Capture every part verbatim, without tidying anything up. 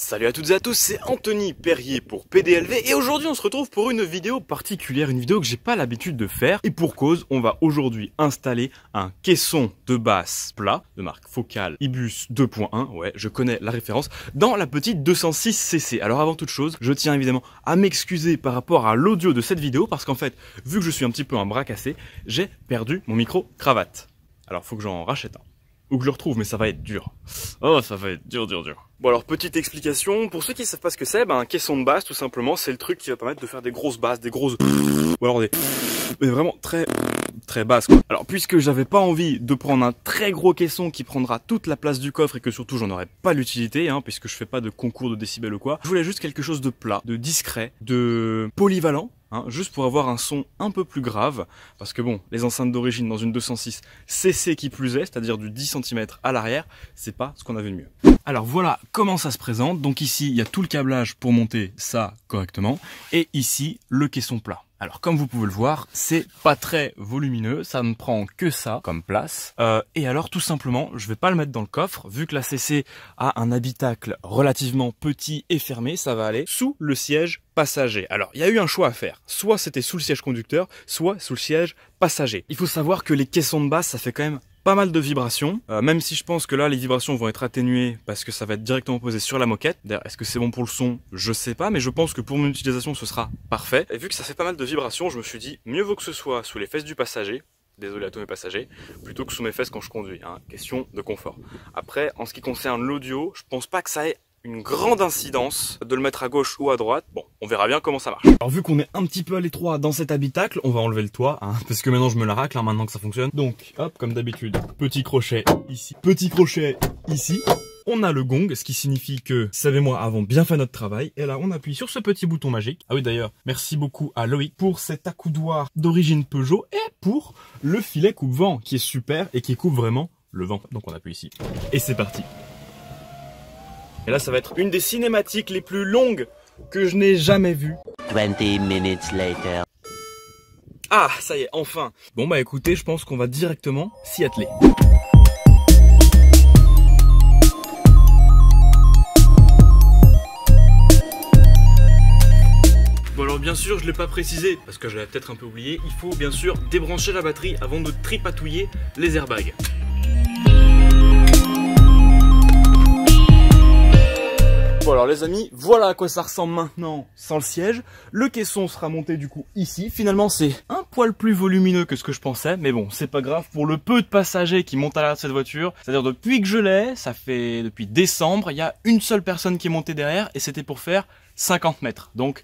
Salut à toutes et à tous, c'est Anthony Perrier pour P D L V et aujourd'hui on se retrouve pour une vidéo particulière, une vidéo que j'ai pas l'habitude de faire et pour cause, on va aujourd'hui installer un caisson de basse plat de marque Focal Ibus deux point un, ouais je connais la référence, dans la petite deux cent six C C. Alors avant toute chose, je tiens évidemment à m'excuser par rapport à l'audio de cette vidéo parce qu'en fait, vu que je suis un petit peu un bras cassé, j'ai perdu mon micro-cravate. Alors faut que j'en rachète un. Ou que je le retrouve, mais ça va être dur. Oh, ça va être dur, dur, dur. Bon alors, petite explication. Pour ceux qui ne savent pas ce que c'est, ben, un caisson de basse, tout simplement, c'est le truc qui va permettre de faire des grosses basses, des grosses... ou alors des... mais vraiment très... très basse. Alors, puisque j'avais pas envie de prendre un très gros caisson qui prendra toute la place du coffre et que surtout j'en aurais pas l'utilité, hein, puisque je fais pas de concours de décibels ou quoi, je voulais juste quelque chose de plat, de discret, de polyvalent, hein, juste pour avoir un son un peu plus grave, parce que bon, les enceintes d'origine dans une deux cent six C C qui plus est, c'est-à-dire du dix centimètres à l'arrière, c'est pas ce qu'on avait de mieux. Alors voilà comment ça se présente. Donc ici, il y a tout le câblage pour monter ça correctement, et ici, le caisson plat. Alors comme vous pouvez le voir, c'est pas très volumineux, ça ne prend que ça comme place. Euh, et alors tout simplement, je vais pas le mettre dans le coffre, vu que la C C a un habitacle relativement petit et fermé, ça va aller sous le siège passager. Alors il y a eu un choix à faire, soit c'était sous le siège conducteur, soit sous le siège passager. Il faut savoir que les caissons de basse, ça fait quand même pas mal de vibrations, euh, même si je pense que là les vibrations vont être atténuées parce que ça va être directement posé sur la moquette. D'ailleurs, est-ce que c'est bon pour le son? Je sais pas, mais je pense que pour mon utilisation ce sera parfait. Et vu que ça fait pas mal de vibrations, je me suis dit mieux vaut que ce soit sous les fesses du passager, désolé à tous mes passagers, plutôt que sous mes fesses quand je conduis, hein. Question de confort. Après, en ce qui concerne l'audio, je pense pas que ça ait une grande incidence de le mettre à gauche ou à droite. Bon, on verra bien comment ça marche. Alors vu qu'on est un petit peu à l'étroit dans cet habitacle, on va enlever le toit, hein, parce que maintenant je me la racle, hein, maintenant que ça fonctionne. Donc, hop, comme d'habitude, petit crochet ici, petit crochet ici. On a le gong, ce qui signifie que Seb et moi avons bien fait notre travail. Et là, on appuie sur ce petit bouton magique. Ah oui, d'ailleurs, merci beaucoup à Loïc pour cet accoudoir d'origine Peugeot et pour le filet coupe-vent qui est super et qui coupe vraiment le vent. Donc on appuie ici et c'est parti. Et là, ça va être une des cinématiques les plus longues que je n'ai jamais vues. vingt minutes later. Ah, ça y est, enfin. Bon, bah écoutez, je pense qu'on va directement s'y atteler. Bon alors bien sûr, je ne l'ai pas précisé, parce que j'avais peut-être un peu oublié, il faut bien sûr débrancher la batterie avant de tripatouiller les airbags. Bon alors les amis, voilà à quoi ça ressemble maintenant sans le siège. Le caisson sera monté du coup ici. Finalement c'est un poil plus volumineux que ce que je pensais, mais bon c'est pas grave pour le peu de passagers qui montent à l'arrière de cette voiture. C'est-à-dire depuis que je l'ai, ça fait depuis décembre, il y a une seule personne qui est montée derrière et c'était pour faire cinquante mètres. Donc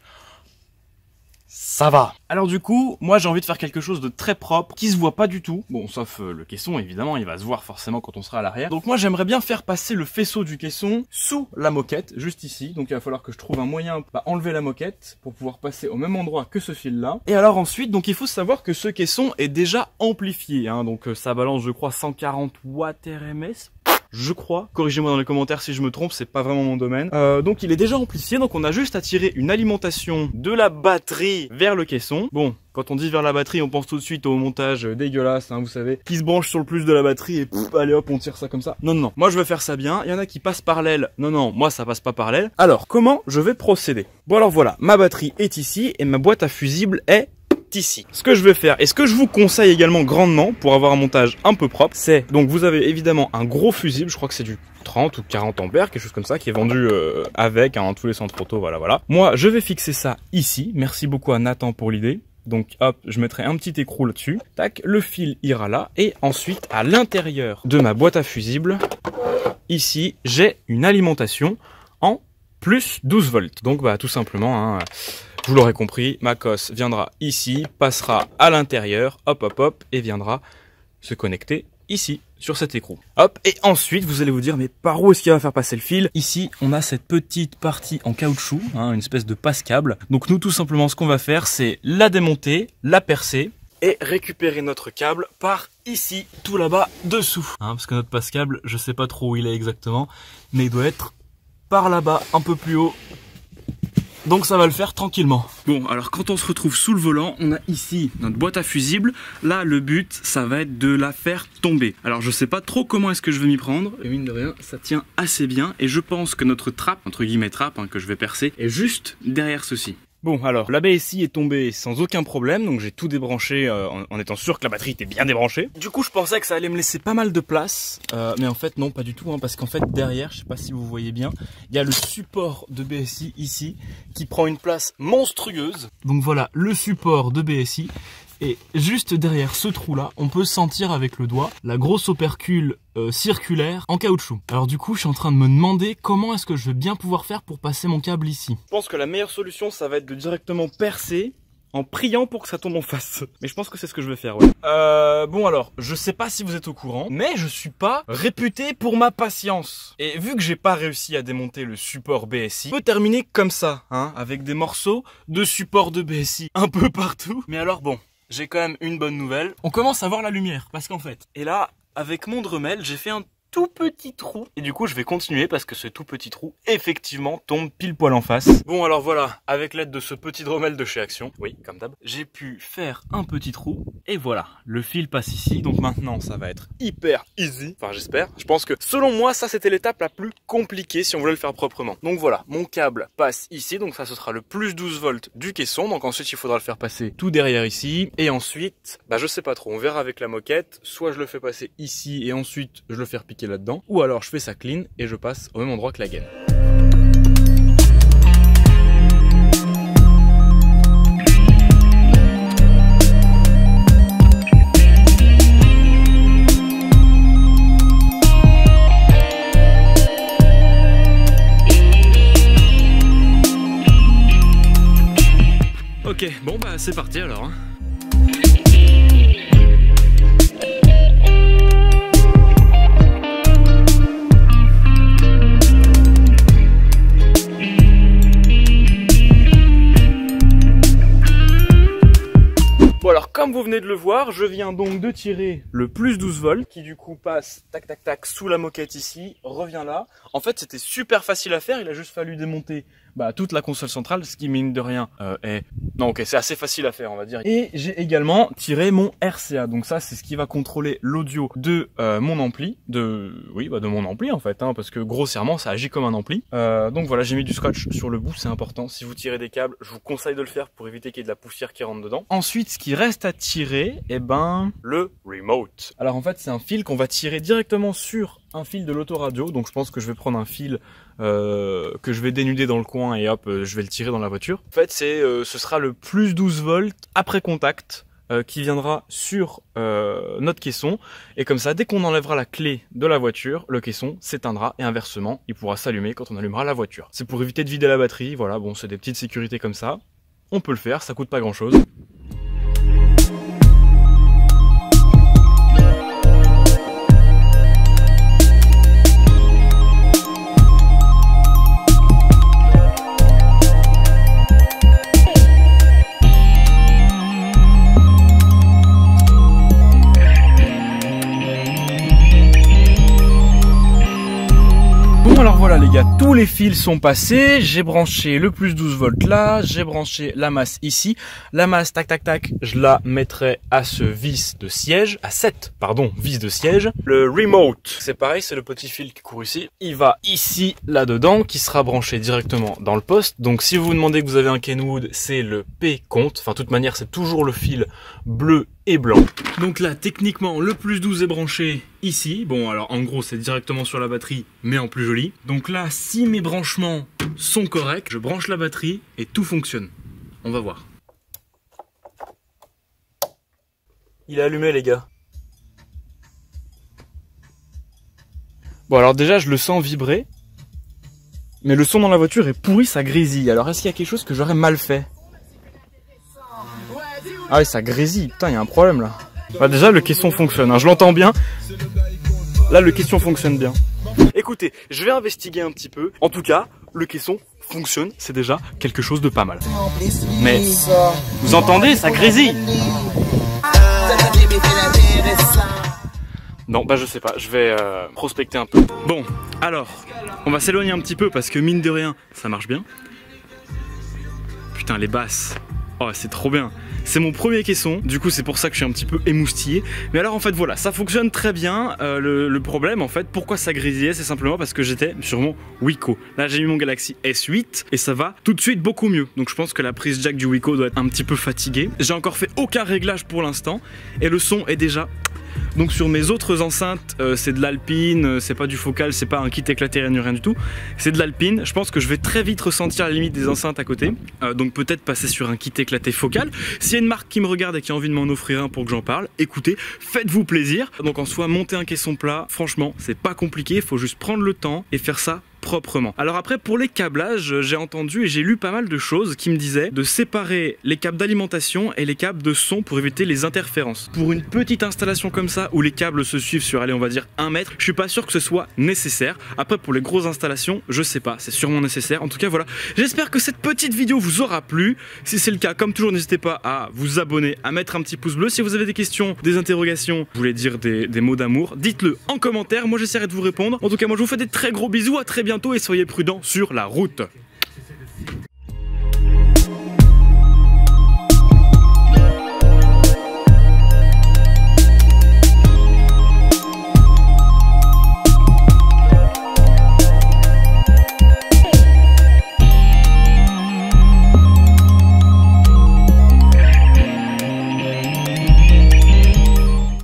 ça va. Alors du coup, moi j'ai envie de faire quelque chose de très propre, qui se voit pas du tout. Bon, sauf euh, le caisson, évidemment, il va se voir forcément quand on sera à l'arrière. Donc moi j'aimerais bien faire passer le faisceau du caisson sous la moquette, juste ici. Donc il va falloir que je trouve un moyen pour enlever la moquette, pour pouvoir passer au même endroit que ce fil-là. Et alors ensuite, donc il faut savoir que ce caisson est déjà amplifié, hein. Donc euh, ça balance, je crois, cent quarante watts R M S. Je crois, corrigez-moi dans les commentaires si je me trompe, c'est pas vraiment mon domaine. Euh, donc il est déjà amplifié, donc on a juste à tirer une alimentation de la batterie vers le caisson. Bon, quand on dit vers la batterie, on pense tout de suite au montage dégueulasse, hein, vous savez, qui se branche sur le plus de la batterie et pff, allez hop, on tire ça comme ça. Non, non, non, moi je veux faire ça bien, il y en a qui passent par l'aile. Non, non, moi ça passe pas par l'aile. Alors, comment je vais procéder? Bon alors voilà, ma batterie est ici et ma boîte à fusible est... ici. Ce que je vais faire et ce que je vous conseille également grandement pour avoir un montage un peu propre, c'est donc vous avez évidemment un gros fusible, je crois que c'est du trente ou quarante ampères, quelque chose comme ça, qui est vendu euh, avec hein, tous les centres auto, voilà voilà. Moi je vais fixer ça ici, merci beaucoup à Nathan pour l'idée. Donc hop, je mettrai un petit écrou là-dessus, tac, le fil ira là et ensuite à l'intérieur de ma boîte à fusible, ici j'ai une alimentation en plus douze volts. Donc bah tout simplement, hein, vous l'aurez compris, ma cosse viendra ici, passera à l'intérieur, hop hop hop, et viendra se connecter ici, sur cet écrou. Hop, et ensuite, vous allez vous dire, mais par où est-ce qu'il va faire passer le fil? Ici, on a cette petite partie en caoutchouc, hein, une espèce de passe-câble. Donc nous, tout simplement, ce qu'on va faire, c'est la démonter, la percer, et récupérer notre câble par ici, tout là-bas, dessous. Hein, parce que notre passe-câble, je sais pas trop où il est exactement, mais il doit être par là-bas, un peu plus haut. donc ça va le faire tranquillement. Bon, alors quand on se retrouve sous le volant, on a ici notre boîte à fusibles. Là, le but, ça va être de la faire tomber. Alors je sais pas trop comment est-ce que je vais m'y prendre, et mine de rien, ça tient assez bien, et je pense que notre trappe, entre guillemets trappe, hein, que je vais percer, est juste derrière ceci. Bon, alors la B S I est tombée sans aucun problème, donc j'ai tout débranché euh, en, en étant sûr que la batterie était bien débranchée. Du coup, je pensais que ça allait me laisser pas mal de place, euh, mais en fait non, pas du tout, hein, parce qu'en fait derrière, je sais pas si vous voyez bien, il y a le support de B S I ici qui prend une place monstrueuse. Donc voilà, le support de B S I, et juste derrière ce trou-là, on peut sentir avec le doigt la grosse opercule Euh, circulaire en caoutchouc. Alors du coup, je suis en train de me demander comment est-ce que je vais bien pouvoir faire pour passer mon câble ici. Je pense que la meilleure solution, ça va être de directement percer en priant pour que ça tombe en face. Mais je pense que c'est ce que je vais faire, ouais. Euh, bon alors, je sais pas si vous êtes au courant, mais je suis pas réputé pour ma patience. Et vu que j'ai pas réussi à démonter le support B S I, on peut terminer comme ça, hein, avec des morceaux de support de B S I un peu partout. Mais alors bon, j'ai quand même une bonne nouvelle. On commence à voir la lumière, parce qu'en fait, et là, avec mon Dremel, j'ai fait un tout petit trou. Et du coup, je vais continuer parce que ce tout petit trou, effectivement, tombe pile poil en face. Bon, alors voilà, avec l'aide de ce petit Dremel de chez Action, oui, comme d'hab, j'ai pu faire un petit trou. Et voilà, le fil passe ici. Donc maintenant, ça va être hyper easy. Enfin, j'espère. Je pense que, selon moi, ça, c'était l'étape la plus compliquée si on voulait le faire proprement. Donc voilà, mon câble passe ici. Donc ça, ce sera le plus douze volts du caisson. Donc ensuite, il faudra le faire passer tout derrière ici. Et ensuite, bah, je sais pas trop. On verra avec la moquette. Soit je le fais passer ici et ensuite, je le fais repiquer là-dedans, ou alors je fais ça clean et je passe au même endroit que la gaine. Ok, bon bah c'est parti alors, hein. Comme vous venez de le voir, je viens donc de tirer le plus douze volts qui du coup passe tac tac tac sous la moquette ici, revient là. En fait, c'était super facile à faire, il a juste fallu démonter bah, toute la console centrale, ce qui mine de rien euh, est... Non, ok, c'est assez facile à faire, on va dire. Et j'ai également tiré mon R C A, donc ça c'est ce qui va contrôler l'audio de euh, mon ampli, de... Oui, bah de mon ampli en fait, hein, parce que grossièrement ça agit comme un ampli. Euh, donc voilà, j'ai mis du scotch sur le bout, c'est important. Si vous tirez des câbles, je vous conseille de le faire pour éviter qu'il y ait de la poussière qui rentre dedans. Ensuite, ce qui reste à tirer, et eh ben le remote. Alors en fait c'est un fil qu'on va tirer directement sur un fil de l'autoradio, donc je pense que je vais prendre un fil euh, que je vais dénuder dans le coin et hop je vais le tirer dans la voiture. En fait c'est euh, ce sera le plus douze volts après contact euh, qui viendra sur euh, notre caisson, et comme ça dès qu'on enlèvera la clé de la voiture, le caisson s'éteindra, et inversement il pourra s'allumer quand on allumera la voiture. C'est pour éviter de vider la batterie, voilà, bon c'est des petites sécurités comme ça, on peut le faire, ça coûte pas grand chose. Alors voilà les gars, tous les fils sont passés, j'ai branché le plus douze volts là, j'ai branché la masse ici, la masse tac tac tac, je la mettrai à ce vis de siège, à cette, pardon, vis de siège. Le remote, c'est pareil, c'est le petit fil qui court ici, il va ici, là-dedans, qui sera branché directement dans le poste. Donc si vous vous demandez que vous avez un Kenwood, c'est le P-compte, enfin de toute manière c'est toujours le fil bleu et blanc. Donc là, techniquement, le plus douze est branché ici. Bon, alors en gros, c'est directement sur la batterie, mais en plus joli. Donc là, si mes branchements sont corrects, je branche la batterie et tout fonctionne. On va voir. Il est allumé, les gars. Bon, alors déjà, je le sens vibrer. Mais le son dans la voiture est pourri, ça grésille. Alors, est-ce qu'il y a quelque chose que j'aurais mal fait ? Ah ouais, ça grésille, putain, il y a un problème là. Bah déjà le caisson fonctionne, hein. Je l'entends bien. Là le caisson fonctionne bien. Écoutez, je vais investiguer un petit peu. En tout cas, le caisson fonctionne, c'est déjà quelque chose de pas mal. Mais vous entendez, ça grésille. Non, bah je sais pas, je vais euh, prospecter un peu. Bon, alors, on va s'éloigner un petit peu parce que mine de rien, ça marche bien. Putain, les basses. Oh, c'est trop bien. C'est mon premier caisson, du coup c'est pour ça que je suis un petit peu émoustillé. Mais alors en fait voilà, ça fonctionne très bien. euh, le, le problème en fait, pourquoi ça grésillait, c'est simplement parce que j'étais sur mon Wiko. Là j'ai mis mon Galaxy S huit et ça va tout de suite beaucoup mieux. Donc je pense que la prise jack du Wiko doit être un petit peu fatiguée. J'ai encore fait aucun réglage pour l'instant et le son est déjà... Donc sur mes autres enceintes, euh, c'est de l'Alpine, euh, c'est pas du Focal, c'est pas un kit éclaté, rien, rien du tout. C'est de l'Alpine, je pense que je vais très vite ressentir la limite des enceintes à côté. euh, Donc peut-être passer sur un kit éclaté Focal. S'il y a une marque qui me regarde et qui a envie de m'en offrir un pour que j'en parle, écoutez, faites-vous plaisir. Donc en soi, monter un caisson plat, franchement, c'est pas compliqué, il faut juste prendre le temps et faire ça proprement. Alors après, pour les câblages, j'ai entendu et j'ai lu pas mal de choses qui me disaient de séparer les câbles d'alimentation et les câbles de son pour éviter les interférences. Pour une petite installation comme ça où les câbles se suivent sur, allez, on va dire un mètre, je suis pas sûr que ce soit nécessaire. Après, pour les grosses installations, je sais pas, c'est sûrement nécessaire. En tout cas voilà, j'espère que cette petite vidéo vous aura plu. Si c'est le cas, comme toujours, n'hésitez pas à vous abonner, à mettre un petit pouce bleu. Si vous avez des questions, des interrogations, vous voulez dire des, des mots d'amour, dites-le en commentaire, moi j'essaierai de vous répondre. En tout cas, moi je vous fais des très gros bisous, à très bientôt. Et soyez prudents sur la route.